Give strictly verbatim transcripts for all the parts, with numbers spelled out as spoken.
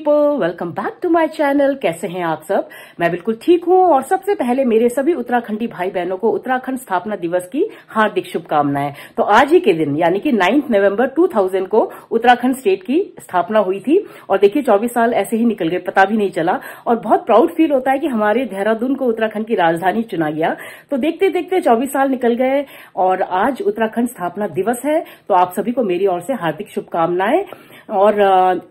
People welcome back to my channel. कैसे हैं आप सब? मैं बिल्कुल ठीक हूं और सबसे पहले मेरे सभी उत्तराखंडी भाई बहनों को उत्तराखंड स्थापना दिवस की हार्दिक शुभकामनाएं। तो आज ही के दिन यानी कि नाइन्थ नवंबर दो हज़ार को उत्तराखंड स्टेट की स्थापना हुई थी और देखिए चौबीस साल ऐसे ही निकल गए, पता भी नहीं चला। और बहुत प्राउड फील होता है कि हमारे देहरादून को उत्तराखंड की राजधानी चुना गया। तो देखते देखते चौबीस साल निकल गए और आज उत्तराखंड स्थापना दिवस है, तो आप सभी को मेरी ओर से हार्दिक शुभकामनाएं। और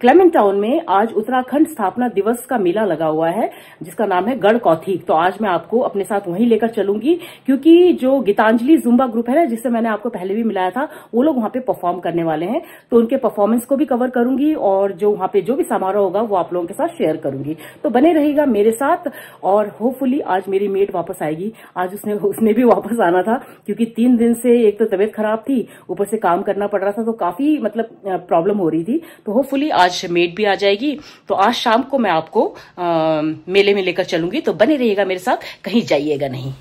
क्लेमेंट टाउन में आज उत्तराखंड स्थापना दिवस का मेला लगा हुआ है जिसका नाम है गढ़ कौथिग। तो आज मैं आपको अपने साथ वहीं लेकर चलूंगी क्योंकि जो गीतांजलि जुम्बा ग्रुप है ना, जिससे मैंने आपको पहले भी मिलाया था, वो लोग वहां पे परफॉर्म करने वाले हैं। तो उनके परफॉर्मेंस को भी कवर करूंगी और जो वहां पे जो भी समारोह होगा वो आप लोगों के साथ शेयर करूंगी। तो बने रहिएगा मेरे साथ और होपफुली आज मेरी मेट वापस आएगी। आज उसने उसने भी वापस आना था क्योंकि तीन दिन से एक तो तबीयत खराब थी, ऊपर से काम करना पड़ रहा था, तो काफी मतलब प्रॉब्लम हो रही थी। तो होपफुली आज मेट भी आ जाएगी। तो आज शाम को मैं आपको आ, मेले में लेकर चलूंगी, तो बने रहिएगा मेरे साथ, कहीं जाइएगा नहीं।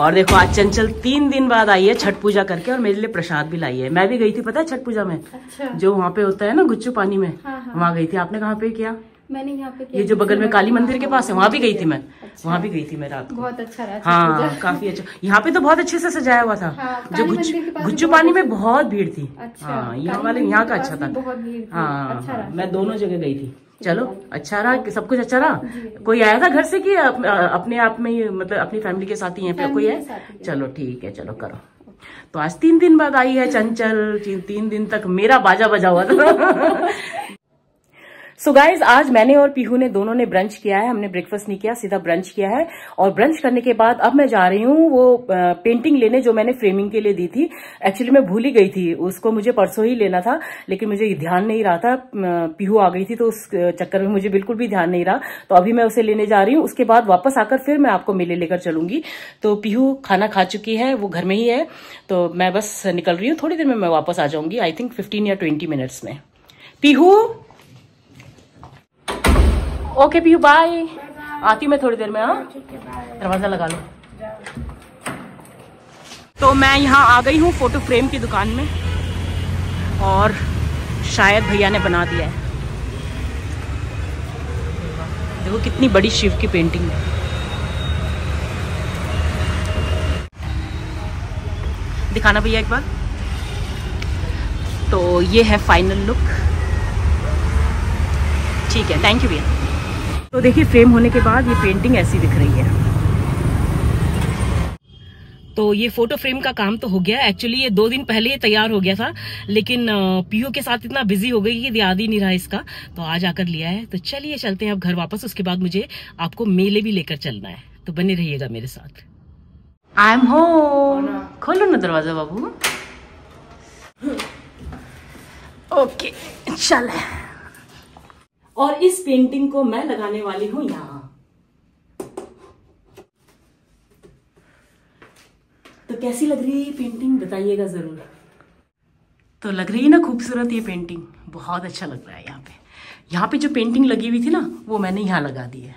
और देखो आज चंचल तीन दिन बाद आई है छठ पूजा करके और मेरे लिए प्रसाद भी लाई है। मैं भी गई थी पता है छठ पूजा में। अच्छा। जो वहाँ पे होता है ना गुच्चू पानी में। हाँ हाँ। वहाँ गई थी। आपने कहाँ पे किया? मैंने यहाँ पे किया, ये जो बगल में काली मंदिर के पास है, वहाँ भी गई थी मैं। अच्छा। वहाँ भी गई थी मैं रात को, बहुत अच्छा रहा। हाँ काफी अच्छा, यहाँ पे तो बहुत अच्छे से सजाया हुआ था। हाँ, जो गुच्चू पानी में बहुत भीड़ थी। हाँ यहाँ वाले यहाँ का अच्छा था। हाँ मैं दोनों जगह गई थी। चलो अच्छा रहा, सब कुछ अच्छा रहा। कोई आया था घर से कि अप, अपने आप में ही, मतलब अपनी फैमिली के साथ ही है? फिर कोई है? चलो ठीक है, चलो करो। तो आज तीन दिन बाद आई है चंचल, तीन दिन तक मेरा बाजा बजा हुआ था। सो so गाइज आज मैंने और पीहू ने दोनों ने ब्रंच किया है, हमने ब्रेकफास्ट नहीं किया, सीधा ब्रंच किया है। और ब्रंच करने के बाद अब मैं जा रही हूँ वो पेंटिंग लेने जो मैंने फ्रेमिंग के लिए दी थी। एक्चुअली मैं भूल ही गई थी उसको, मुझे परसों ही लेना था लेकिन मुझे ध्यान नहीं रहा था। पीहू आ गई थी तो उस चक्कर में मुझे बिल्कुल भी ध्यान नहीं रहा। तो अभी मैं उसे लेने जा रही हूँ, उसके बाद वापस आकर फिर मैं आपको मेले लेकर चलूंगी। तो पीहू खाना खा चुकी है, वो घर में ही है, तो मैं बस निकल रही हूँ। थोड़ी देर में मैं वापस आ जाऊंगी, आई थिंक फिफ्टीन या ट्वेंटी मिनट्स में। पीहू ओके पीयू बाय, आती हूँ मैं थोड़ी देर में। हाँ दरवाजा लगा लो। तो मैं यहाँ आ गई हूँ फोटो फ्रेम की दुकान में और शायद भैया ने बना दिया है। देखो कितनी बड़ी शिव की पेंटिंग है। दिखाना भैया एक बार। तो ये है फाइनल लुक। ठीक है, थैंक यू भैया। तो देखिए फ्रेम होने के बाद ये पेंटिंग ऐसी दिख रही है। तो ये फोटो फ्रेम का काम तो हो गया। एक्चुअली ये दो दिन पहले ही तैयार हो गया था लेकिन पीयू के साथ इतना बिजी हो गई कि याद ही नहीं रहा इसका, तो आज आकर लिया है। तो चलिए चलते हैं अब घर वापस, उसके बाद मुझे आपको मेले भी लेकर चलना है, तो बने रहिएगा मेरे साथ। I am home. खोलो ना दरवाजा बाबू। ओके चल। और इस पेंटिंग को मैं लगाने वाली हूं यहां। तो कैसी लग रही है ये पेंटिंग बताइएगा जरूर। तो लग रही है ना खूबसूरत ये पेंटिंग, बहुत अच्छा लग रहा है। यहाँ पे यहाँ पे जो पेंटिंग लगी हुई थी ना वो मैंने यहाँ लगा दी है।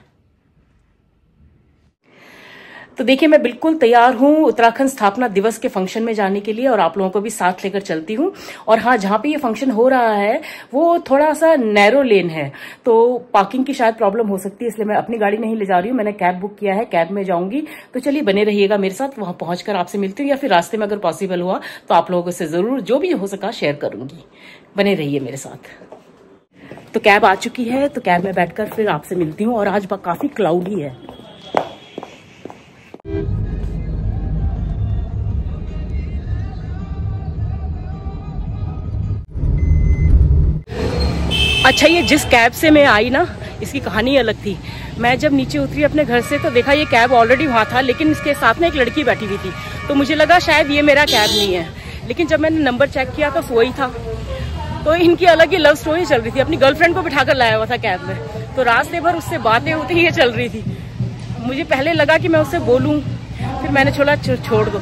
तो देखिए मैं बिल्कुल तैयार हूँ उत्तराखंड स्थापना दिवस के फंक्शन में जाने के लिए और आप लोगों को भी साथ लेकर चलती हूँ। और हाँ, जहाँ पे ये फंक्शन हो रहा है वो थोड़ा सा नैरो लेन है तो पार्किंग की शायद प्रॉब्लम हो सकती है, इसलिए मैं अपनी गाड़ी नहीं ले जा रही हूँ। मैंने कैब बुक किया है, कैब में जाऊंगी। तो चलिए बने रहिएगा मेरे साथ, वहां पहुंचकर आपसे मिलती हूँ या फिर रास्ते में अगर पॉसिबल हुआ तो आप लोगों से जरूर जो भी हो सका शेयर करूंगी। बने रहिए मेरे साथ। तो कैब आ चुकी है, तो कैब में बैठकर फिर आपसे मिलती हूँ। और आज काफी क्लाउडी है। अच्छा ये जिस कैब से मैं आई ना, इसकी कहानी अलग थी। मैं जब नीचे उतरी अपने घर से तो देखा ये कैब ऑलरेडी वहाँ था लेकिन इसके साथ में एक लड़की बैठी हुई थी, तो मुझे लगा शायद ये मेरा कैब नहीं है, लेकिन जब मैंने नंबर चेक किया तो वही था। तो इनकी अलग ही लव स्टोरी चल रही थी। अपनी गर्लफ्रेंड को बिठाकर लाया हुआ था कैब में, तो रास्ते भर उससे बातें होती ही चल रही थी। मुझे पहले लगा कि मैं उससे बोलूँ, फिर मैंने छोड़ा छोड़ दो,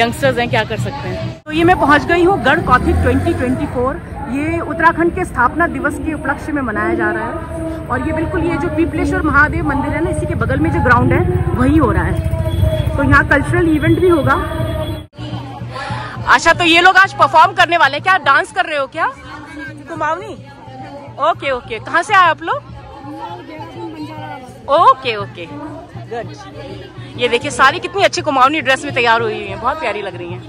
यंगस्टर्स हैं क्या कर सकते हैं। तो ये मैं पहुँच गई हूँ गढ़ कौथिग ट्वेंटी ट्वेंटी फोर। ये उत्तराखंड के स्थापना दिवस के उपलक्ष्य में मनाया जा रहा है और ये बिल्कुल ये जो पीपलेश्वर महादेव मंदिर है ना, इसी के बगल में जो ग्राउंड है वही हो रहा है। तो यहाँ कल्चरल इवेंट भी होगा। अच्छा तो ये लोग आज परफॉर्म करने वाले हैं। क्या डांस कर रहे हो क्या? कुमाऊनी ओके ओके, कहाँ से आए आप लोग? Okay okay good. ये देखिए सारी कितनी अच्छी कुमाऊनी ड्रेस में तैयार हुई हुई हैं, बहुत प्यारी लग रही हैं।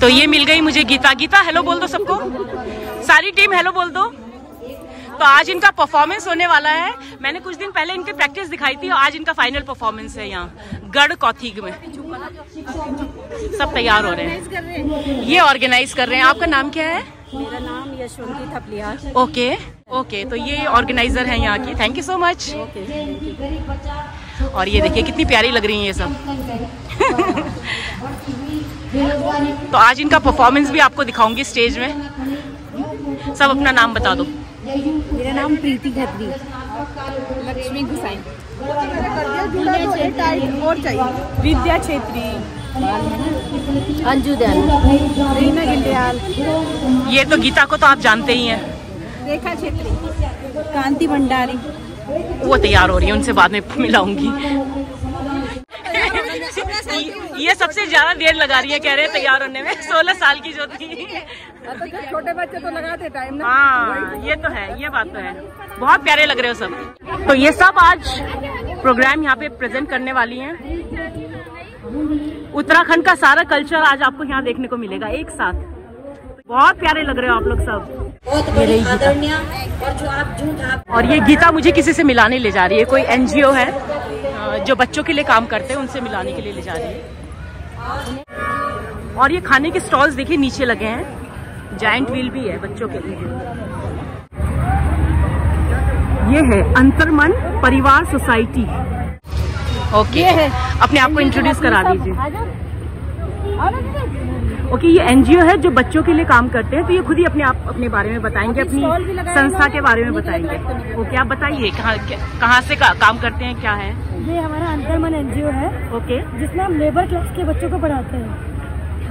तो ये मिल गई मुझे गीता। गीता हेलो बोल दो सबको, सारी टीम हेलो बोल दो। तो आज इनका परफॉर्मेंस होने वाला है। मैंने कुछ दिन पहले इनकी प्रैक्टिस दिखाई थी और आज इनका फाइनल परफॉर्मेंस है यहाँ गढ़ कौथिग में। सब तैयार हो रहे हैं, ये ऑर्गेनाइज कर रहे हैं। आपका नाम क्या है? मेरा नाम यशवंती थपलिया। ओके ओके, तो ये ऑर्गेनाइजर हैं यहाँ की। Thank you so much. और ये देखिए कितनी प्यारी लग रही हैं ये सब। तो आज इनका परफॉर्मेंस भी आपको दिखाऊंगी स्टेज में। सब अपना नाम बता दो। मेरा नाम प्रीति खत्री। लक्ष्मी गुसाई। विद्या छेत्री। अंजू दयाल। रीना गिंडियाल। ये तो गीता को तो आप जानते ही हैं। रेखा छेत्री, कांति भंडारी। वो तैयार हो रही है, उनसे बाद में मिलाऊंगी। ये सबसे ज्यादा देर लगा रही है, कह रहे हैं तैयार होने में। सोलह साल की जो थी। छोटे बच्चे तो लगाते टाइम ना। हाँ ये तो है, ये बात तो है। बहुत प्यारे लग रहे हो सब। तो ये सब आज प्रोग्राम यहाँ पे प्रेजेंट करने वाली हैं। उत्तराखंड का सारा कल्चर आज आपको यहाँ देखने को मिलेगा एक साथ। बहुत प्यारे लग रहे हो आप लोग सब। बहुत बड़ी आदरणीय। और जो आप झूठ और ये गीता मुझे किसी से मिलाने ले जा रही है। कोई एनजीओ है जो बच्चों के लिए काम करते हैं, उनसे मिलाने के लिए ले जा रही है। और ये खाने के स्टॉल्स देखिए नीचे लगे हैं। जायंट व्हील भी है बच्चों के लिए। ये है अंतरमन परिवार सोसाइटी। ओके, अपने आप को इंट्रोड्यूस करा दीजिए। ओके okay, ये एनजीओ है जो बच्चों के लिए काम करते हैं। तो ये खुद ही अपने आप अपने बारे में बताएंगे, अपनी संस्था के बारे में बताएंगे। ओके okay, आप बताइए कहाँ कहाँ से का, काम करते हैं, क्या है? ये हमारा अंतर्मन एनजीओ है। Okay okay. जिसमें हम लेबर क्लास के बच्चों को पढ़ाते हैं,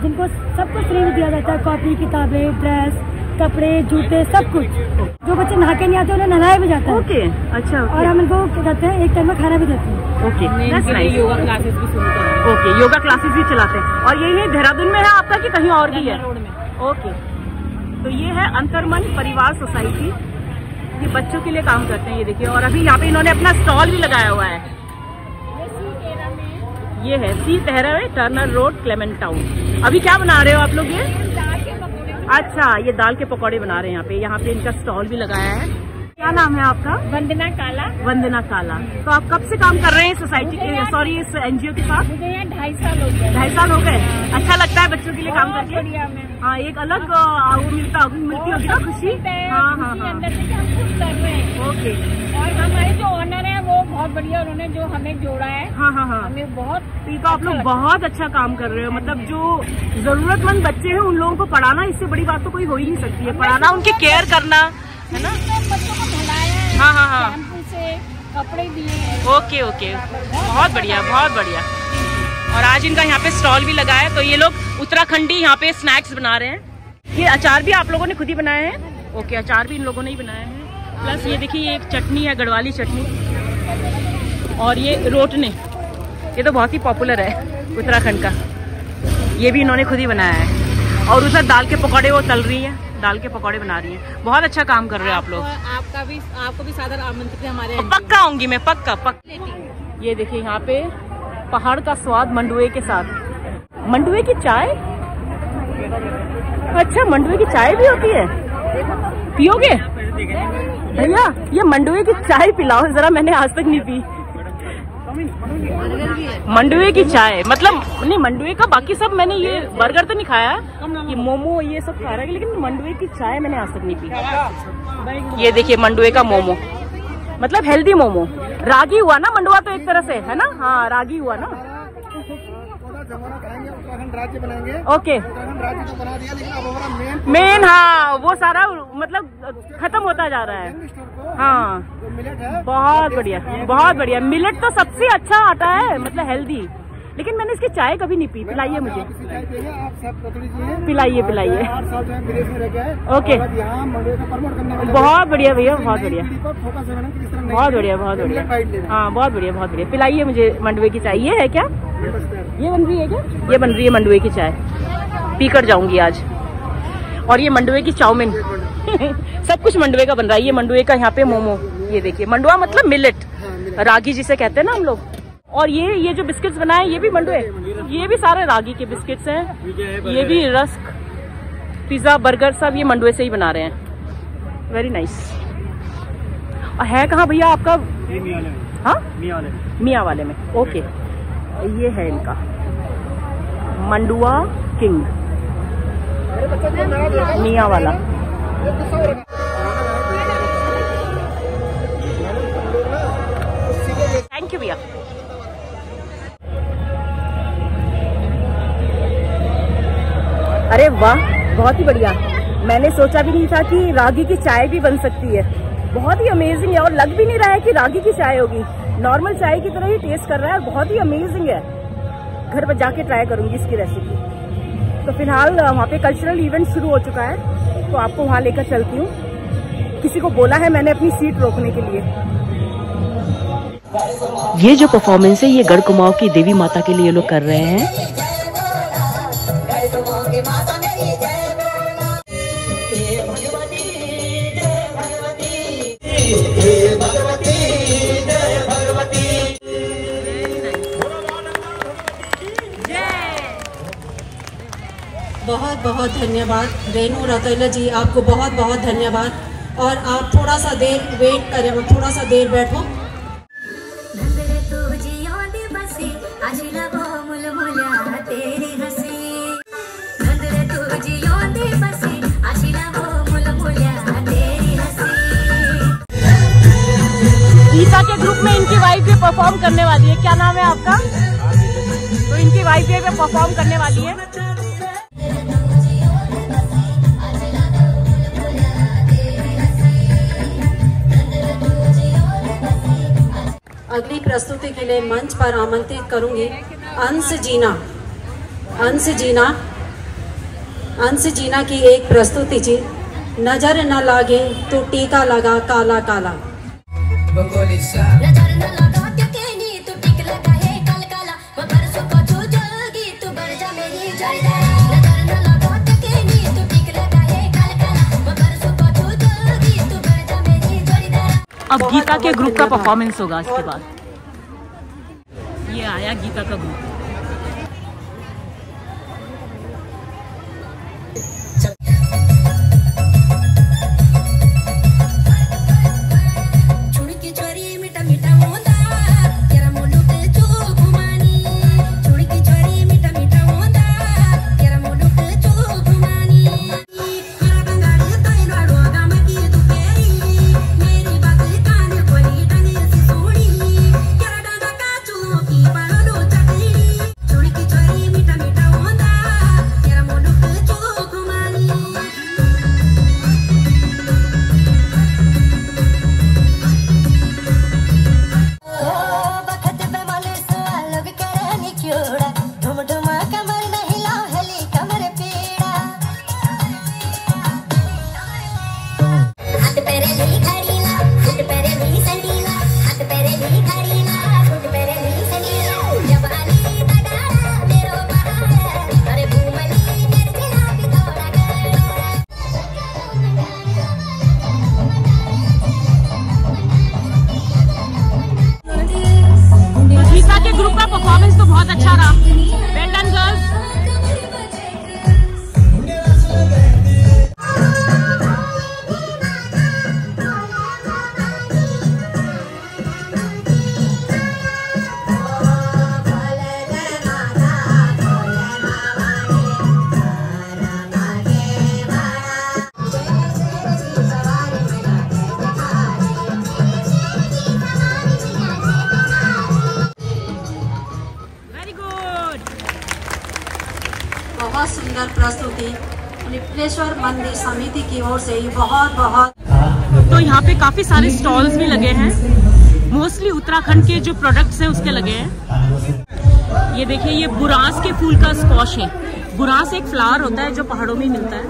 जिनको सब कुछ फ्री में दिया जाता है। कॉपी, किताबें, ड्रेस, कपड़े, जूते, सब कुछ। जो बच्चे नहा के नहीं आते उन्हें नहाया भी जाता है। ओके अच्छा। और हम इनको कहते हैं एक टाइम में खाना भी देते हैं। ओके, योगा क्लासेस भी शुरू करते हैं। ओके, योगा क्लासेस भी चलाते हैं। और यही देहरादून में है आपका कि कहीं और भी है? ओके, तो ये है अंतर्मन परिवार सोसाइटी। ये बच्चों के लिए काम करते हैं। ये देखिए, और अभी यहाँ पे इन्होंने अपना स्टॉल भी लगाया हुआ है। ये है सी तेहरा में, टर्नर रोड, क्लेमेंट टाउन। अभी क्या बना रहे हो आप लोग? ये अच्छा, ये दाल के पकौड़े बना रहे हैं यहाँ पे। यहाँ पे इनका स्टॉल भी लगाया है। क्या नाम है आपका? वंदना काला। वंदना काला, तो आप कब से काम कर रहे हैं सोसाइटी के, सॉरी इस एनजीओ के साथ? मुझे यहाँ ढाई साल हो गए। ढाई साल हो गए। अच्छा लगता है बच्चों के लिए काम करके? हाँ, एक अलग वो मिलता मिलती होगी ना खुशी। हाँ हाँ हाँ, अंदर से हम खुश कर रहे हैं। ओके, और हमारे जो ऑनर है वो बहुत बढ़िया, उन्होंने जो हमें जोड़ा है। हाँ हाँ हाँ, हमें बहुत। तो आप लोग बहुत अच्छा काम कर रहे हो। मतलब जो जरूरतमंद बच्चे हैं उन लोगों को पढ़ाना, इससे बड़ी बात तो कोई हो ही नहीं सकती है। पढ़ाना, उनके केयर करना है ना। बच्चों को पढ़ाया। हाँ हाँ हाँ, शैम्पू से कपड़े दिए। ओके ओके, बहुत बढ़िया बहुत बढ़िया। और आज इनका यहाँ पे स्टॉल भी लगा है। तो ये लोग उत्तराखंडी यहाँ पे स्नैक्स बना रहे हैं। ये अचार भी आप लोगों ने खुद ही बनाए हैं? ओके, अचार भी इन लोगों ने ही बनाए हैं। प्लस ये देखिए, ये एक चटनी है, गढ़वाली चटनी। और ये रोटने, ये तो बहुत ही पॉपुलर है उत्तराखंड का। ये भी इन्होंने खुद ही बनाया है। और उधर दाल के पकौड़े वो तल रही है, दाल के पकौड़े बना रही हैं। बहुत अच्छा काम कर रहे हैं आप लोग। आपका भी, आपको भी सादर आमंत्रित है हमारे। पक्का आऊंगी मैं, पक्का पक्का। ये देखिए यहाँ पे पहाड़ का स्वाद मंडुए के साथ। मंडुए की चाय? अच्छा, मंडुए की चाय भी होती है, पियोगे भैया? ये मंडुए की चाय पिलाओ जरा, मैंने आज तक नहीं पी। मंडुए की चाय मतलब नहीं, मंडुए का बाकी सब मैंने, ये बर्गर तो नहीं खाया, ये मोमो ये सब खा रहा है, लेकिन मंडुए की चाय मैंने आज तक नहीं पी। ये देखिए मंडुए का मोमो, मतलब हेल्दी मोमो। रागी हुआ ना मंडुआ, तो एक तरह से है ना। हाँ रागी हुआ ना। ओके, मेन हाँ वो सारा मतलब खत्म होता जा रहा है। हाँ बहुत बढ़िया बहुत बढ़िया। मिलेट तो सबसे अच्छा आता है, मतलब हेल्दी। लेकिन मैंने इसकी चाय कभी नहीं पी। पिलाइए मुझे, पिलाइए पिलाइए। ओके बहुत बढ़िया भैया, बहुत बढ़िया बहुत बढ़िया बहुत बढ़िया। हाँ बहुत बढ़िया बहुत बढ़िया। पिलाइए मुझे मंडुए की चाय। ये है क्या, ये बन रही है क्या? ये बन रही है मंडुए की चाय। पी कर जाऊंगी आज। और ये मंडुए की चाउमिन सब कुछ मंडुए का बन रहा है। ये मंडुए का यहाँ पे मोमो, ये देखिए मंडुआ मतलब मिलेट, रागी जिसे कहते हैं ना हम लोग। और ये ये जो बिस्किट्स बनाए ये भी मंडुए, ये भी सारे रागी के बिस्किट्स हैं, ये भी रस्क, पिज्जा, बर्गर सब ये मंडुए से ही बना रहे हैं। Very nice. और है कहाँ भैया आपका? हाँ मियाँ मियाँ वाले में। ओके ये है इनका मंडुआ किंग मियाँ वाला। थैंक यू भैया। अरे वाह बहुत ही बढ़िया, मैंने सोचा भी नहीं था कि रागी की चाय भी बन सकती है। बहुत ही अमेजिंग है और लग भी नहीं रहा है कि रागी की चाय होगी, नॉर्मल चाय की तरह ही टेस्ट कर रहा है और बहुत ही अमेजिंग है। घर पर जाके ट्राई करूंगी इसकी रेसिपी। तो फिलहाल वहाँ पे कल्चरल इवेंट शुरू हो चुका है तो आपको वहाँ लेकर चलती हूँ। किसी को बोला है मैंने अपनी सीट रोकने के लिए। ये जो परफॉर्मेंस है ये गढ़ कुमाऊं की देवी माता के लिए ये लोग कर रहे हैं। बहुत बहुत धन्यवाद रेनू रतैला जी, आपको बहुत बहुत धन्यवाद। और आप थोड़ा सा देर वेट करें, थोड़ा सा देर बैठो। गीता के ग्रुप में इनकी वाइफ भी परफॉर्म करने वाली है। क्या नाम है आपका? तो इनकी वाइफ भी परफॉर्म करने वाली है। अगली प्रस्तुति के लिए मंच पर आमंत्रित करूंगी अंश जीना। अंश जीना अंश जीना की एक प्रस्तुति जी, नजर न लागे तो टीका लगा काला काला। अब गीता के ग्रुप का परफॉर्मेंस होगा इसके बाद। ये आया गीता का ग्रुप। पीपलेश्वर मंदिर समिति की ओर से बहुत बहुत। तो यहाँ पे काफी सारे स्टॉल्स भी लगे हैं, मोस्टली उत्तराखंड के जो प्रोडक्ट्स हैं उसके लगे हैं। ये देखिए ये बुरास के फूल का स्कॉश है। बुरास एक फ्लावर होता है जो पहाड़ों में मिलता है,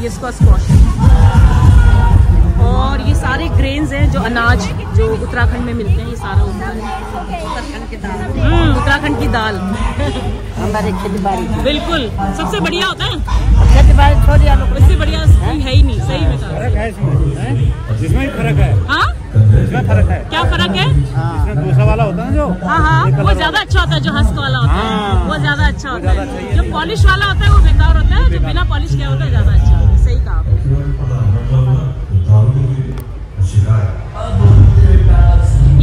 ये इसका स्कॉश है। और ये सारे ग्रेन्स हैं जो अनाज जो उत्तराखंड में मिलते हैं ये सारा उत्तराखंड की दाल, हम्म उत्तराखंड की दाल हमारे खेती बाड़ी बिल्कुल सबसे बढ़िया होता है खेती बाड़ी, छोटी आलू इससे बढ़िया है ही नहीं। सही में फर्क है इसमें, जिसमें फर्क है। हाँ इसमें फर्क है, क्या फर्क है? दूसरा वाला होता है जो, हाँ हाँ वो ज्यादा अच्छा होता है, जो हस्क वाला होता है वो ज्यादा अच्छा होता है, जो पॉलिश वाला होता है वो बेकार होता है, जो बिना पॉलिश किया होता है ज्यादा अच्छा होता है। सही कहा।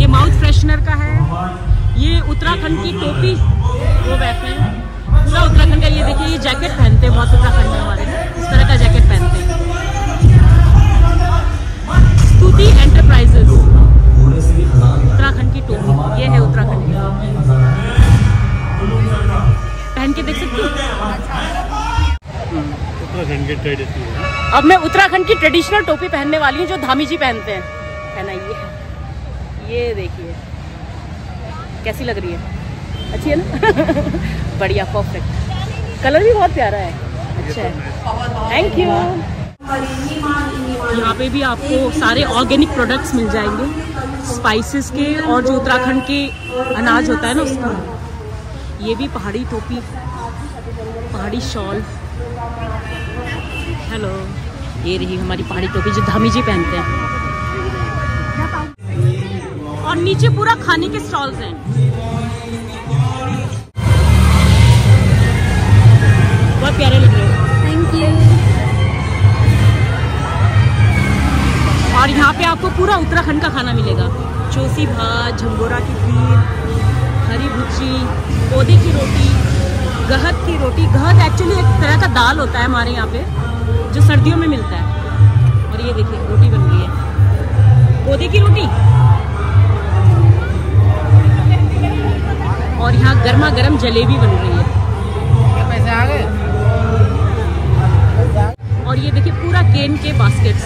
ये माउथ फ्रेशनर का है, ये उत्तराखंड की टोपी वो बैठे हैं पूरा उत्तराखंड का। ये देखिए ये जैकेट पहनते हैं, बहुत उत्तराखंड में हमारे इस तरह का जैकेट पहनते हैं। स्तुति एंटरप्राइजेस उत्तराखंड की टोपी, ये है उत्तराखंड की पहन के देख सकते हो। अब मैं उत्तराखंड की ट्रेडिशनल टोपी पहनने वाली हूँ जो धामी जी पहनते हैं, है ना। ये ये देखिए कैसी लग रही है, अच्छी है ना बढ़िया परफेक्ट, कलर भी बहुत प्यारा है, अच्छा है। Thank you. यहाँ पे भी आपको सारे ऑर्गेनिक प्रोडक्ट्स मिल जाएंगे स्पाइसेस के, और जो उत्तराखंड के अनाज होता है ना उसका। ये भी पहाड़ी टोपी, पहाड़ी शॉल। हेलो, ये रही हमारी पहाड़ी टोपी जो धामी जी पहनते हैं, और नीचे पूरा खाने के स्टॉल्स हैं। बहुत प्यारे लग रहे हैं, थैंक यू। और यहाँ पे आपको पूरा उत्तराखंड का खाना मिलेगा, चोसी भात, झंगोरा की खीर, हरी भुजी, पौधे की रोटी, गहत की रोटी। गहत एक्चुअली एक तरह का दाल होता है हमारे यहाँ पे जो सर्दियों में मिलता है। और ये देखिए रोटी बन रही है, पौधे की रोटी, और यहाँ गर्मा गर्म जलेबी बन रही है। पैसे आ गए। और ये देखिए पूरा केन के बास्केट्स।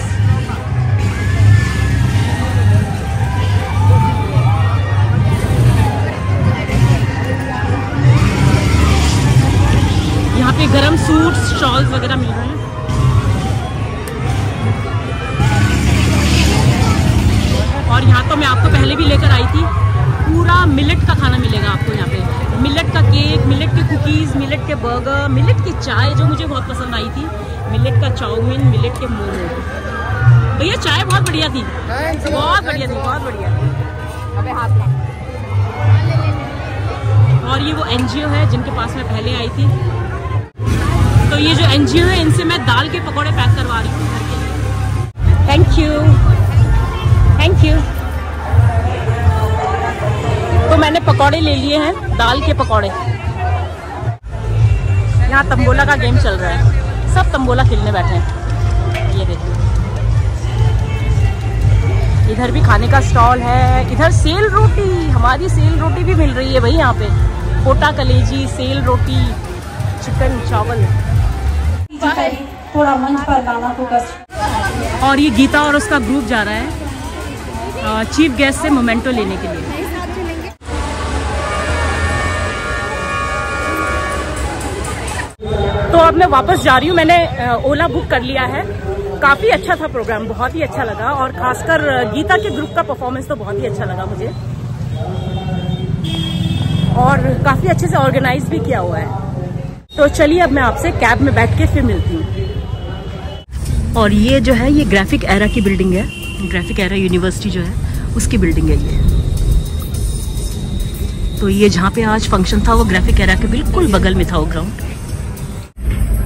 यहाँ पे गर्म सूट्स, शॉल्स वगैरह मिल रहे हैं। और यहाँ तो मैं आपको पहले भी लेकर आई थी, पूरा मिलेट का खाना मिलेगा आपको यहाँ पे, मिलेट का केक, मिलेट के कुकीज़, मिलेट के बर्गर, मिलेट की चाय जो मुझे बहुत पसंद आई थी, मिलेट का चाउमीन, मिलेट के मोमो। भैया चाय बहुत बढ़िया थी, बहुत बढ़िया थी, बहुत बढ़िया थी। और ये वो एन जी ओ है जिनके पास मैं पहले आई थी, तो ये जो एन जी ओ है इनसे मैं दाल के पकौड़े पैक करवा रही हूँ घर के लिए। Thank you, thank you. तो मैंने पकौड़े ले लिए हैं, दाल के पकौड़े। यहाँ तंबोला का गेम चल रहा है, सब तंबोला खेलने बैठे हैं। ये देखिए इधर भी खाने का स्टॉल है। इधर सेल रोटी, हमारी सेल रोटी भी मिल रही है भाई यहाँ पे, पोटा कलेजी, सेल रोटी, चिकन चावल। थोड़ा मंच पर गाना फोकस। और ये गीता और उसका ग्रुप जा रहा है चीफ गेस्ट से मोमेंटो लेने के लिए। तो अब मैं वापस जा रही हूँ, मैंने ओला बुक कर लिया है। काफ़ी अच्छा था प्रोग्राम, बहुत ही अच्छा लगा, और खासकर गीता के ग्रुप का परफॉर्मेंस तो बहुत ही अच्छा लगा मुझे, और काफ़ी अच्छे से ऑर्गेनाइज भी किया हुआ है। तो चलिए अब मैं आपसे कैब में बैठ के फिर मिलती हूँ। और ये जो है ये ग्राफिक एरा की बिल्डिंग है, ग्राफिक एरा यूनिवर्सिटी जो है उसकी बिल्डिंग है ये। तो ये जहाँ पे आज फंक्शन था वो ग्राफिक एरा के बिल्कुल बगल में था वो ग्राउंड।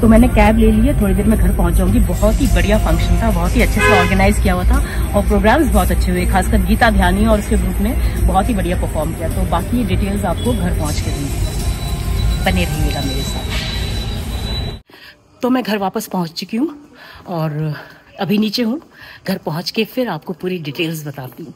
तो मैंने कैब ले ली है, थोड़ी देर में घर पहुँच जाऊँगी। बहुत ही बढ़िया फंक्शन था, बहुत ही अच्छे से ऑर्गेनाइज किया हुआ था, और प्रोग्राम्स बहुत अच्छे हुए, खासकर गीता ध्यानी और उसके ग्रुप ने बहुत ही बढ़िया परफॉर्म किया। तो बाकी डिटेल्स आपको घर पहुँच के दूँगी, बने रहिएगा मेरे साथ। तो मैं घर वापस पहुँच चुकी हूँ और अभी नीचे हूँ, घर पहुँच के फिर आपको पूरी डिटेल्स बताती हूँ।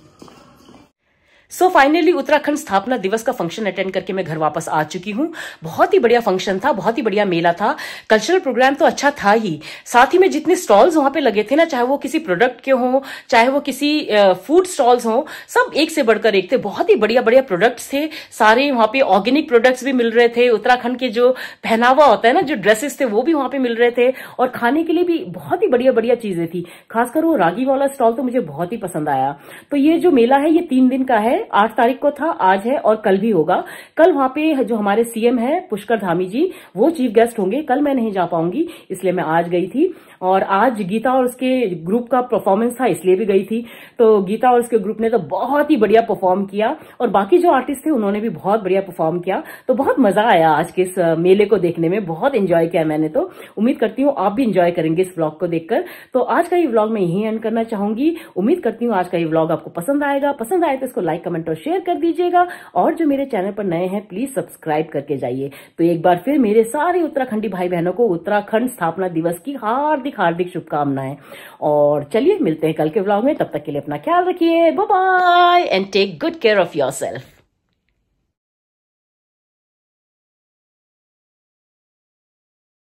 सो फाइनली उत्तराखंड स्थापना दिवस का फंक्शन अटेंड करके मैं घर वापस आ चुकी हूँ। बहुत ही बढ़िया फंक्शन था, बहुत ही बढ़िया मेला था, कल्चरल प्रोग्राम तो अच्छा था ही, साथ ही में जितने स्टॉल्स वहां पे लगे थे ना, चाहे वो किसी प्रोडक्ट के हों, चाहे वो किसी फूड स्टॉल्स हों, सब एक से बढ़कर एक थे। बहुत ही बढ़िया बढ़िया प्रोडक्ट्स थे सारे, वहां पे ऑर्गेनिक प्रोडक्ट्स भी मिल रहे थे, उत्तराखंड के जो पहनावा होता है ना, जो ड्रेसेस थे वो भी वहां पे मिल रहे थे, और खाने के लिए भी बहुत ही बढ़िया बढ़िया चीजें थी। खासकर वो रागी वाला स्टॉल तो मुझे बहुत ही पसंद आया। तो ये जो मेला है ये तीन दिन का है, आठ तारीख को था, आज है और कल भी होगा। कल वहां पे जो हमारे सीएम है पुष्कर धामी जी वो चीफ गेस्ट होंगे, कल मैं नहीं जा पाऊंगी इसलिए मैं आज गई थी, और आज गीता और उसके ग्रुप का परफॉर्मेंस था इसलिए भी गई थी। तो गीता और उसके ग्रुप ने तो बहुत ही बढ़िया परफॉर्म किया, और बाकी जो आर्टिस्ट थे उन्होंने भी बहुत बढ़िया परफॉर्म किया। तो बहुत मजा आया आज के इस मेले को देखने में, बहुत एंजॉय किया मैंने। तो उम्मीद करती हूँ आप भी एंजॉय करेंगे इस व्लॉग को देखकर। तो आज का ये व्लॉग मैं यहीं एंड करना चाहूंगी। उम्मीद करती हूँ आज का ये व्लॉग आपको पसंद आएगा, पसंद आए तो इसको लाइक कमेंट और शेयर कर दीजिएगा, और जो मेरे चैनल पर नए हैं प्लीज सब्सक्राइब करके जाइए। तो एक बार फिर मेरे सारे उत्तराखंडी भाई बहनों को उत्तराखंड स्थापना दिवस की हार्दिक हार्दिक शुभकामनाएं, और चलिए मिलते हैं कल के व्लॉग में। तब तक के लिए अपना ख्याल रखिए, bye bye and take good care of yourself.